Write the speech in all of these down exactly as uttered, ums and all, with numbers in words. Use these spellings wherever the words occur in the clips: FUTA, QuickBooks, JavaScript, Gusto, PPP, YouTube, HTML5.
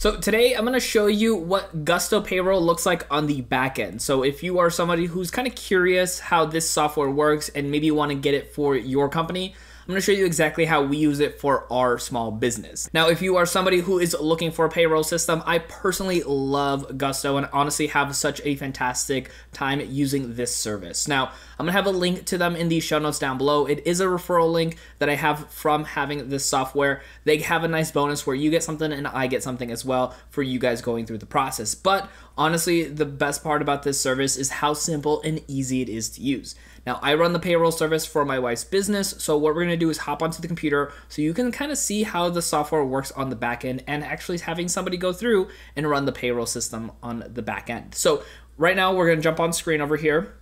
So today I'm going to show you what Gusto Payroll looks like on the back end. So if you are somebody who's kind of curious how this software works and maybe you want to get it for your company, I'm going to show you exactly how we use it for our small business. Now, if you are somebody who is looking for a payroll system, I personally love Gusto and honestly have such a fantastic time using this service. Now, I'm going to have a link to them in the show notes down below. It is a referral link that I have from having this software. They have a nice bonus where you get something and I get something as well. Well, for you guys going through the process. But honestly, the best part about this service is how simple and easy it is to use. Now, I run the payroll service for my wife's business, so what we're gonna do is hop onto the computer so you can kind of see how the software works on the back end and actually having somebody go through and run the payroll system on the back end. So right now we're gonna jump on screen over here.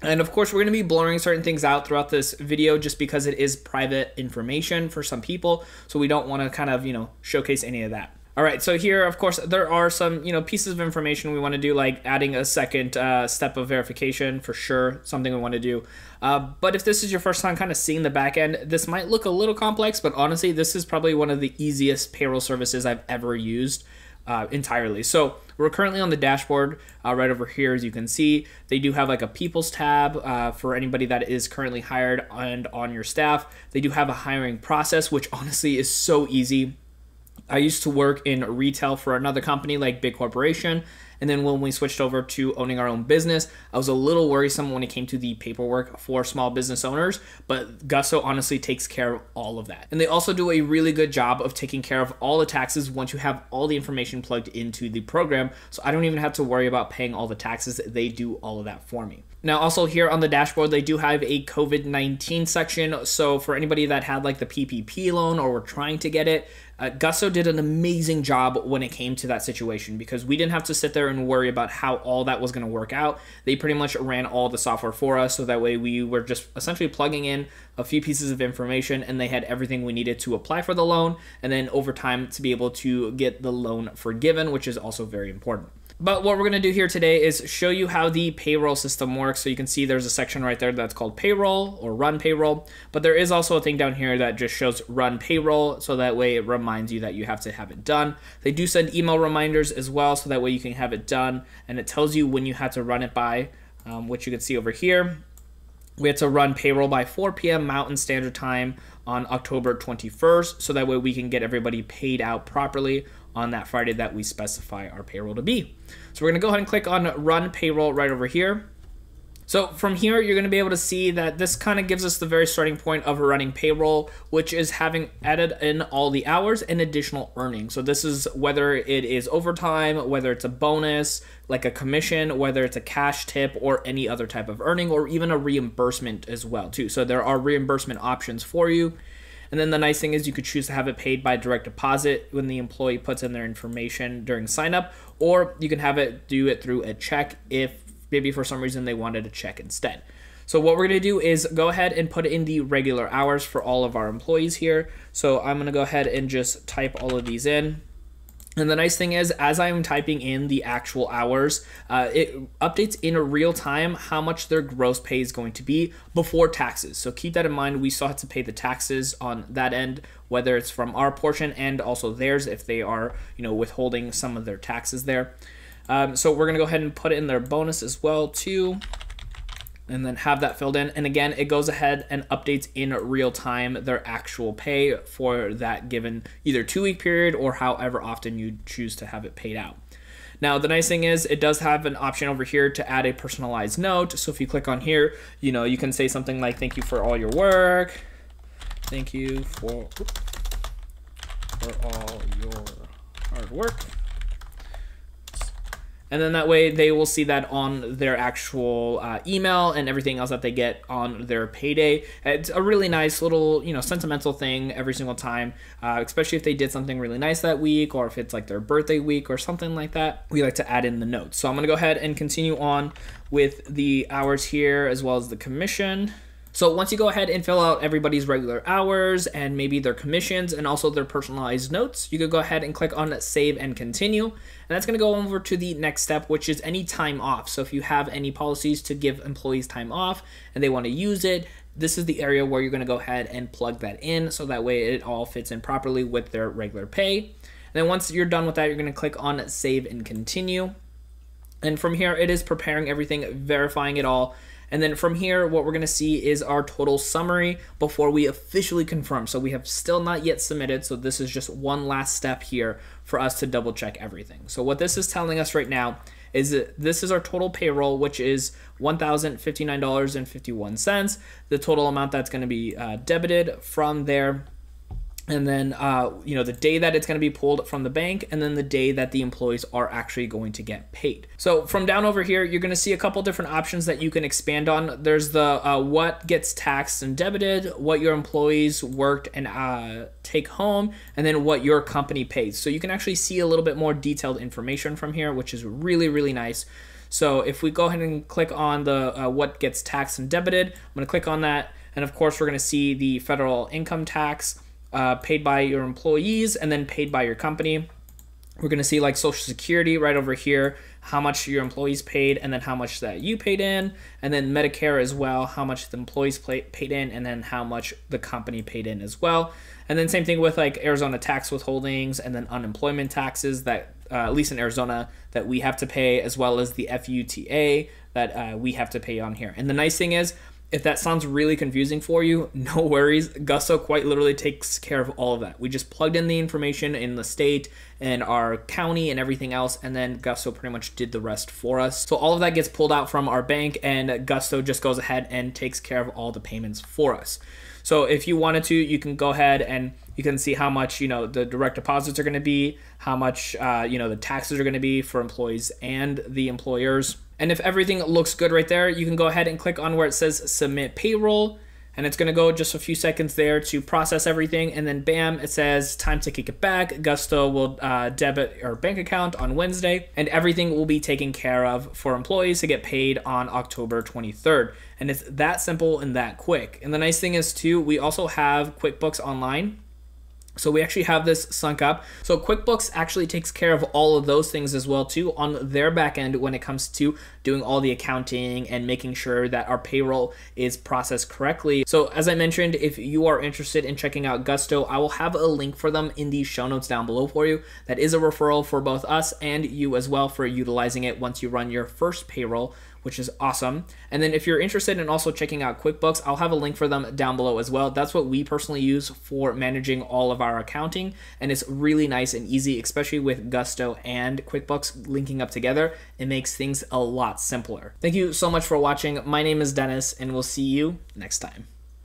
And of course, we're going to be blurring certain things out throughout this video just because it is private information for some people. So we don't want to kind of, you know, showcase any of that. All right, so here, of course, there are some, you know, pieces of information we want to do, like adding a second uh, step of verification for sure, something we want to do. Uh, but if this is your first time kind of seeing the back end, this might look a little complex, but honestly, this is probably one of the easiest payroll services I've ever used uh, entirely. So we're currently on the dashboard uh, right over here, as you can see. They do have like a people's tab uh, for anybody that is currently hired and on your staff. They do have a hiring process, which honestly is so easy. I used to work in retail for another company, like big corporation. And then when we switched over to owning our own business, I was a little worrisome when it came to the paperwork for small business owners, but Gusto honestly takes care of all of that. And they also do a really good job of taking care of all the taxes once you have all the information plugged into the program. So I don't even have to worry about paying all the taxes. They do all of that for me. Now, also here on the dashboard, they do have a COVID nineteen section. So for anybody that had like the P P P loan or were trying to get it, uh, Gusto did an amazing job when it came to that situation because we didn't have to sit there and worry about how all that was going to work out. They pretty much ran all the software for us, so that way we were just essentially plugging in a few pieces of information and they had everything we needed to apply for the loan and then over time to be able to get the loan forgiven, which is also very important. But what we're going to do here today is show you how the payroll system works. So you can see there's a section right there that's called payroll or run payroll, but there is also a thing down here that just shows run payroll. So that way it reminds you that you have to have it done. They do send email reminders as well. So that way you can have it done and it tells you when you have to run it by, um, which you can see over here. We had to run payroll by four P M Mountain Standard Time on October twenty-first. So that way we can get everybody paid out properly on that Friday that we specify our payroll to be. So we're gonna go ahead and click on run payroll right over here. So from here, you're gonna be able to see that this kind of gives us the very starting point of running payroll, which is having added in all the hours and additional earnings. So this is whether it is overtime, whether it's a bonus, like a commission, whether it's a cash tip or any other type of earning, or even a reimbursement as well too. So there are reimbursement options for you. And then the nice thing is you could choose to have it paid by direct deposit when the employee puts in their information during sign up, or you can have it do it through a check if maybe for some reason they wanted a check instead. So what we're going to do is go ahead and put in the regular hours for all of our employees here. So I'm going to go ahead and just type all of these in. And the nice thing is, as I'm typing in the actual hours, uh, it updates in real time how much their gross pay is going to be before taxes. So keep that in mind. We still have to pay the taxes on that end, whether it's from our portion and also theirs if they are, you know, withholding some of their taxes there. Um, so we're gonna go ahead and put in their bonus as well too, and then have that filled in. And again, it goes ahead and updates in real time their actual pay for that given either two week period or however often you choose to have it paid out. Now, the nice thing is it does have an option over here to add a personalized note. So if you click on here, you know, you can say something like, thank you for all your work. Thank you for, for all your hard work. And then that way they will see that on their actual uh, email and everything else that they get on their payday. It's a really nice little, you know, sentimental thing every single time, uh, especially if they did something really nice that week or if it's like their birthday week or something like that. We like to add in the notes. So I'm going to go ahead and continue on with the hours here as well as the commission. So once you go ahead and fill out everybody's regular hours and maybe their commissions and also their personalized notes, you could go ahead and click on save and continue. And that's gonna go over to the next step, which is any time off. So if you have any policies to give employees time off and they wanna use it, this is the area where you're gonna go ahead and plug that in so that way it all fits in properly with their regular pay. Then once you're done with that, you're going to click on Save and Continue. And from here, it is preparing everything, verifying it all. And then from here, what we're going to see is our total summary before we officially confirm. So we have still not yet submitted. So this is just one last step here for us to double check everything. So what this is telling us right now is that this is our total payroll, which is one thousand fifty-nine dollars and fifty-one cents, the total amount that's going to be uh, debited from there. And then, uh, you know, the day that it's going to be pulled from the bank, and then the day that the employees are actually going to get paid. So from down over here, you're going to see a couple different options that you can expand on. There's the uh, what gets taxed and debited, what your employees worked and uh, take home, and then what your company pays. So you can actually see a little bit more detailed information from here, which is really, really nice. So if we go ahead and click on the uh, what gets taxed and debited, I'm going to click on that. And of course, we're going to see the federal income tax, Uh, paid by your employees and then paid by your company. We're going to see like Social Security right over here, how much your employees paid and then how much that you paid in, and then Medicare as well, how much the employees pay, paid in and then how much the company paid in as well. And then same thing with like Arizona tax withholdings and then unemployment taxes that uh, at least in Arizona that we have to pay, as well as the F U T A that uh, we have to pay on here. And the nice thing is, if that sounds really confusing for you, no worries. Gusto quite literally takes care of all of that. We just plugged in the information in the state and our county and everything else, and then Gusto pretty much did the rest for us. So all of that gets pulled out from our bank, and Gusto just goes ahead and takes care of all the payments for us. So if you wanted to, you can go ahead and you can see how much, you know, the direct deposits are going to be, how much, uh, you know, the taxes are going to be for employees and the employers. And if everything looks good right there, you can go ahead and click on where it says Submit Payroll, and it's going to go just a few seconds there to process everything, and then bam, it says time to kick it back. Gusto will uh, debit your bank account on Wednesday, and everything will be taken care of for employees to get paid on October twenty-third. And it's that simple and that quick. And the nice thing is too, we also have QuickBooks Online. So we actually have this sunk up. So QuickBooks actually takes care of all of those things as well too on their back end when it comes to doing all the accounting and making sure that our payroll is processed correctly. So as I mentioned, if you are interested in checking out Gusto, I will have a link for them in the show notes down below for you. That is a referral for both us and you as well for utilizing it once you run your first payroll, which is awesome. And then if you're interested in also checking out QuickBooks, I'll have a link for them down below as well. That's what we personally use for managing all of our accounting, and it's really nice and easy, especially with Gusto and QuickBooks linking up together. It makes things a lot simpler. Thank you so much for watching. My name is Dennis, and we'll see you next time.